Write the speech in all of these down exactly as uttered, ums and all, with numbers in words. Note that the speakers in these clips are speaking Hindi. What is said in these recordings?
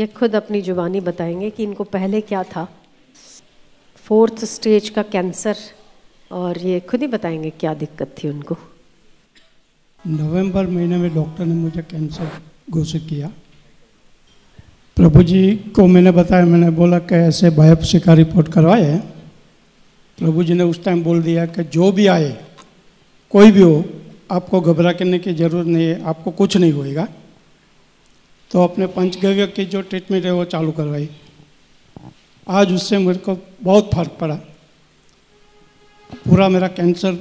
ये खुद अपनी जुबानी बताएंगे कि इनको पहले क्या था, फोर्थ स्टेज का कैंसर, और ये खुद ही बताएंगे क्या दिक्कत थी उनको। नवंबर महीने में डॉक्टर ने मुझे कैंसर घोषित किया। प्रभु जी को मैंने बताया, मैंने बोला कि ऐसे बायोप्सी का रिपोर्ट करवाए हैं। प्रभु जी ने उस टाइम बोल दिया कि जो भी आए, कोई भी हो, आपको घबरा करने की ज़रूरत नहीं है, आपको कुछ नहीं होएगा। तो अपने पंचग्रव्य की जो ट्रीटमेंट है वो चालू करवाई। आज उससे मेरे को बहुत फर्क पड़ा, पूरा मेरा कैंसर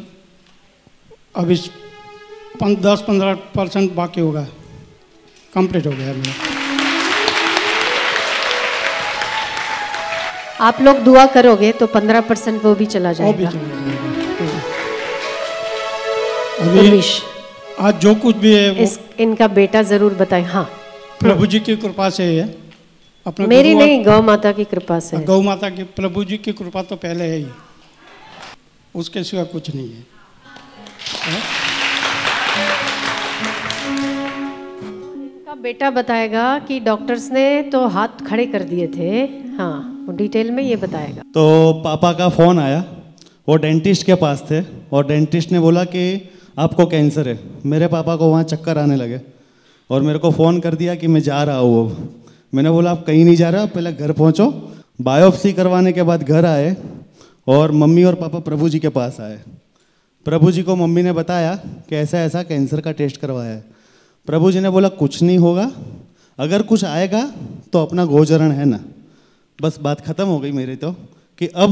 अभी दस पंद्रह परसेंट बाकी होगा, कंप्लीट हो गया मेरा। आप लोग दुआ करोगे तो पंद्रह परसेंट वो भी चला जाएगा। अभी आज जो कुछ भी है इस, इनका बेटा जरूर बताएं। हाँ, प्रभु जी की कृपा से है, अपने मेरी नहीं, गौ माता की कृपा से। गौ माता की, प्रभु जी की कृपा तो पहले है ही, उसके सिवा कुछ नहीं है। इनका बेटा बताएगा कि डॉक्टर्स ने तो हाथ खड़े कर दिए थे। हाँ, वो डिटेल में ये बताएगा। तो पापा का फोन आया, वो डेंटिस्ट के पास थे और डेंटिस्ट ने बोला कि आपको कैंसर है। मेरे पापा को वहाँ चक्कर आने लगे और मेरे को फ़ोन कर दिया कि मैं जा रहा हूँ अब। मैंने बोला आप कहीं नहीं जा रहा, पहले घर पहुँचो। बायोप्सी करवाने के बाद घर आए और मम्मी और पापा प्रभु जी के पास आए। प्रभु जी को मम्मी ने बताया कि ऐसा ऐसा कैंसर का टेस्ट करवाया है। प्रभु जी ने बोला कुछ नहीं होगा, अगर कुछ आएगा तो अपना गोचरण है ना, बस बात ख़त्म हो गई मेरी। तो कि अब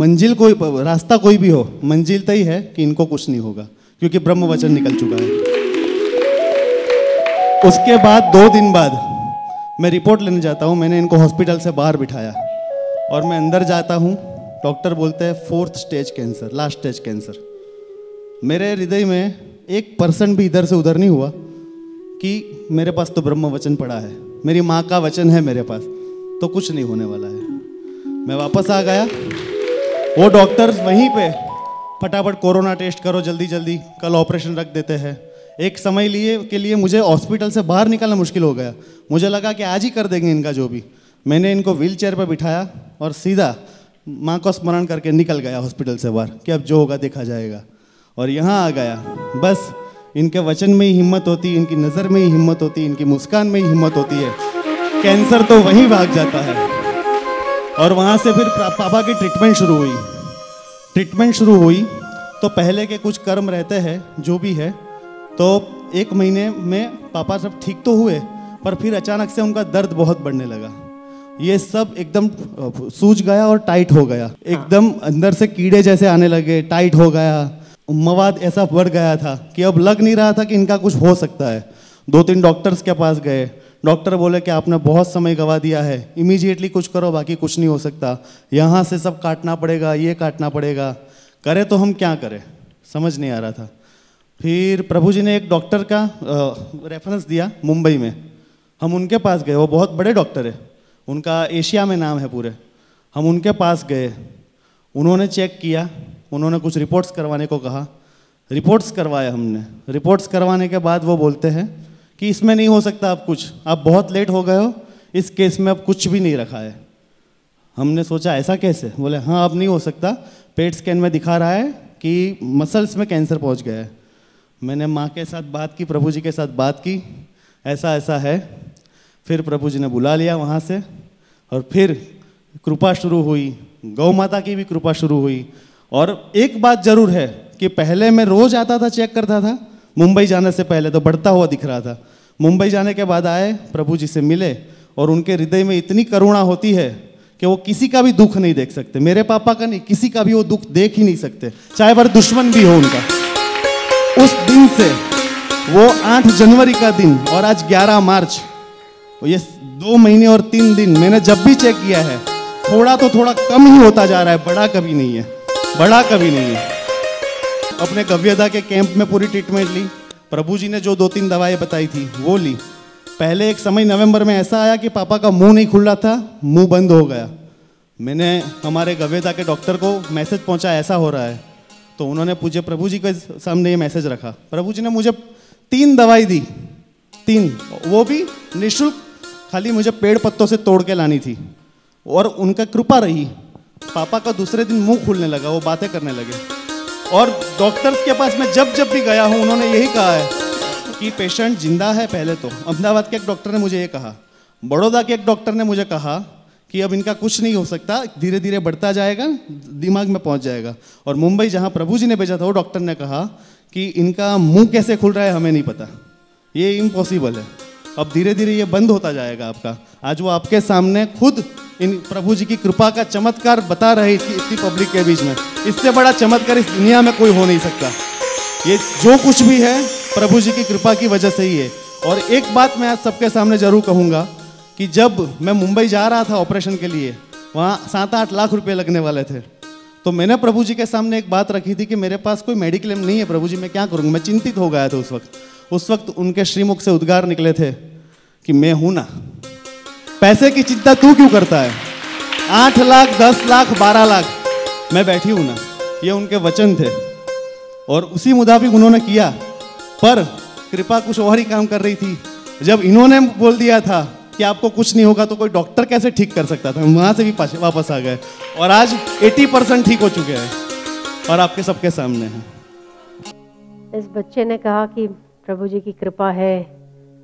मंजिल कोई, रास्ता कोई भी हो, मंजिल तय है कि इनको कुछ नहीं होगा, क्योंकि ब्रह्म वचन निकल चुका है। उसके बाद दो दिन बाद मैं रिपोर्ट लेने जाता हूँ। मैंने इनको हॉस्पिटल से बाहर बिठाया और मैं अंदर जाता हूँ। डॉक्टर बोलते हैं fourth stage cancer, last stage cancer. मेरे हृदय में एक परसेंट भी इधर से उधर नहीं हुआ कि मेरे पास तो ब्रह्म वचन पड़ा है, मेरी माँ का वचन है मेरे पास, तो कुछ नहीं होने वाला है। मैं वापस आ गया, वो डॉक्टर वहीं पर फटाफट कोरोना टेस्ट करो जल्दी जल्दी, कल ऑपरेशन रख देते हैं। एक समय लिए के लिए मुझे हॉस्पिटल से बाहर निकलना मुश्किल हो गया। मुझे लगा कि आज ही कर देंगे इनका जो भी। मैंने इनको व्हील चेयर पर बिठाया और सीधा माँ को स्मरण करके निकल गया हॉस्पिटल से बाहर कि अब जो होगा देखा जाएगा। और यहाँ आ गया, बस इनके वचन में ही हिम्मत होती, इनकी नज़र में ही हिम्मत होती, इनकी मुस्कान में ही हिम्मत होती है। कैंसर तो वहीं भाग जाता है। और वहाँ से फिर पापा की ट्रीटमेंट शुरू हुई। ट्रीटमेंट शुरू हुई तो पहले के कुछ कर्म रहते हैं जो भी है। तो एक महीने में पापा सब ठीक तो हुए, पर फिर अचानक से उनका दर्द बहुत बढ़ने लगा। ये सब एकदम सूज गया और टाइट हो गया, एकदम अंदर से कीड़े जैसे आने लगे, टाइट हो गया। मवाद ऐसा बढ़ गया था कि अब लग नहीं रहा था कि इनका कुछ हो सकता है। दो तीन डॉक्टर्स के पास गए, डॉक्टर बोले कि आपने बहुत समय गंवा दिया है, इमीडिएटली कुछ करो, बाकी कुछ नहीं हो सकता, यहाँ से सब काटना पड़ेगा, ये काटना पड़ेगा। करें तो हम क्या करें, समझ नहीं आ रहा था। फिर प्रभु जी ने एक डॉक्टर का रेफरेंस दिया मुंबई में, हम उनके पास गए। वो बहुत बड़े डॉक्टर है, उनका एशिया में नाम है पूरे। हम उनके पास गए, उन्होंने चेक किया, उन्होंने कुछ रिपोर्ट्स करवाने को कहा। रिपोर्ट्स करवाए हमने। रिपोर्ट्स करवाने के बाद वो बोलते हैं कि इसमें नहीं हो सकता, आप कुछ, आप बहुत लेट हो गए हो, इस केस में अब कुछ भी नहीं रखा है। हमने सोचा ऐसा कैसे? बोले हाँ, अब नहीं हो सकता, पेट स्कैन में दिखा रहा है कि मसल्स में कैंसर पहुँच गया है। मैंने माँ के साथ बात की, प्रभु जी के साथ बात की, ऐसा ऐसा है। फिर प्रभु जी ने बुला लिया वहाँ से, और फिर कृपा शुरू हुई, गौ माता की भी कृपा शुरू हुई। और एक बात ज़रूर है कि पहले मैं रोज़ आता था, चेक करता था, मुंबई जाने से पहले तो बढ़ता हुआ दिख रहा था। मुंबई जाने के बाद आए, प्रभु जी से मिले, और उनके हृदय में इतनी करुणा होती है कि वो किसी का भी दुख नहीं देख सकते, मेरे पापा का नहीं, किसी का भी वो दुख देख ही नहीं सकते, चाहे वह दुश्मन भी हो उनका। उस दिन से वो आठ जनवरी का दिन और आज ग्यारह मार्च, ये दो महीने और तीन दिन मैंने जब भी चेक किया है, थोड़ा तो थोड़ा कम ही होता जा रहा है, बड़ा कभी नहीं है, बड़ा कभी नहीं है। अपने गव्यदा के कैंप में पूरी ट्रीटमेंट ली, प्रभु जी ने जो दो तीन दवाएं बताई थी वो ली। पहले एक समय नवंबर में ऐसा आया कि पापा का मुंह नहीं खुल रहा था, मुँह बंद हो गया। मैंने हमारे गव्यदा के डॉक्टर को मैसेज पहुँचा, ऐसा हो रहा है। तो उन्होंने पूछे, प्रभु जी के सामने ये मैसेज रखा। प्रभु जी ने मुझे तीन दवाई दी, तीन, वो भी निःशुल्क, खाली मुझे पेड़ पत्तों से तोड़ के लानी थी और उनका कृपा रही। पापा का दूसरे दिन मुंह खुलने लगा, वो बातें करने लगे। और डॉक्टर्स के पास मैं जब जब भी गया हूँ उन्होंने यही कहा है कि पेशेंट जिंदा है। पहले तो अहमदाबाद के एक डॉक्टर ने मुझे ये कहा, बड़ौदा के एक डॉक्टर ने मुझे कहा कि अब इनका कुछ नहीं हो सकता, धीरे धीरे बढ़ता जाएगा, दिमाग में पहुंच जाएगा। और मुंबई जहाँ प्रभु जी ने भेजा था वो डॉक्टर ने कहा कि इनका मुंह कैसे खुल रहा है हमें नहीं पता, ये इम्पॉसिबल है, अब धीरे धीरे ये बंद होता जाएगा आपका। आज वो आपके सामने खुद इन प्रभु जी की कृपा का चमत्कार बता रहे थी इतनी पब्लिक के बीच में। इससे बड़ा चमत्कार इस दुनिया में कोई हो नहीं सकता। ये जो कुछ भी है प्रभु जी की कृपा की वजह से ही है। और एक बात मैं आज सबके सामने जरूर कहूँगा कि जब मैं मुंबई जा रहा था ऑपरेशन के लिए, वहाँ सात आठ लाख रुपये लगने वाले थे, तो मैंने प्रभु जी के सामने एक बात रखी थी कि मेरे पास कोई मेडिक्लेम नहीं है प्रभु जी, मैं क्या करूँगा। मैं चिंतित हो गया था उस वक्त। उस वक्त उनके श्रीमुख से उद्गार निकले थे कि मैं हूँ ना, पैसे की चिंता तू क्यों करता है, आठ लाख दस लाख बारह लाख मैं बैठी हूँ ना। ये उनके वचन थे और उसी मुताबिक उन्होंने किया। पर कृपा कुछ और ही काम कर रही थी। जब इन्होंने बोल दिया था कि आपको कुछ नहीं होगा तो कोई डॉक्टर कैसे ठीक कर सकता था, वहाँ से भी वापस आ गए और आज अस्सी परसेंट ठीक हो चुके हैं और आपके सबके सामने हैं। इस बच्चे ने कहा कि प्रभु जी की कृपा है,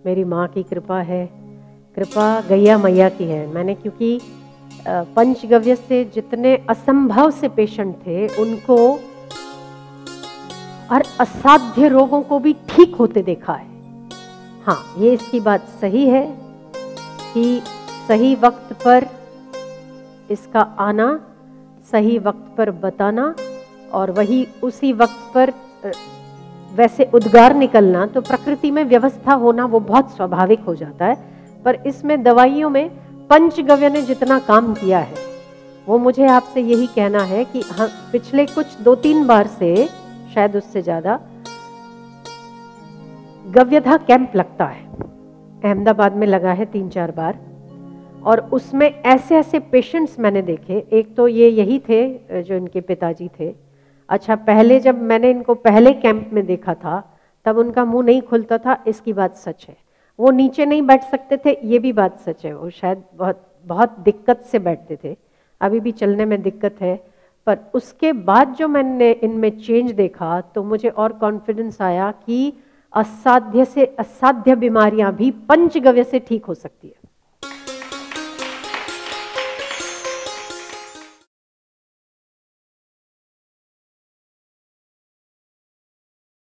मेरी माँ की कृपा है, कृपा गैया मैया की है। मैंने क्योंकि पंचगव्य से जितने असंभव से पेशेंट थे उनको और असाध्य रोगों को भी ठीक होते देखा है। हाँ, ये इसकी बात सही है कि सही वक्त पर इसका आना, सही वक्त पर बताना और वही उसी वक्त पर वैसे उद्गार निकलना, तो प्रकृति में व्यवस्था होना वो बहुत स्वाभाविक हो जाता है। पर इसमें दवाइयों में पंचगव्य ने जितना काम किया है वो मुझे आपसे यही कहना है कि हाँ, पिछले कुछ दो तीन बार से, शायद उससे ज़्यादा, गव्यदा कैंप लगता है। अहमदाबाद में लगा है तीन चार बार और उसमें ऐसे ऐसे पेशेंट्स मैंने देखे। एक तो ये यही थे जो इनके पिताजी थे। अच्छा, पहले जब मैंने इनको पहले कैंप में देखा था तब उनका मुंह नहीं खुलता था, इसकी बात सच है। वो नीचे नहीं बैठ सकते थे, ये भी बात सच है। वो शायद बहुत बहुत दिक्कत से बैठते थे, अभी भी चलने में दिक्कत है। पर उसके बाद जो मैंने इनमें चेंज देखा तो मुझे और कॉन्फिडेंस आया कि असाध्य से असाध्य बीमारियां भी पंचगव्य से ठीक हो सकती है।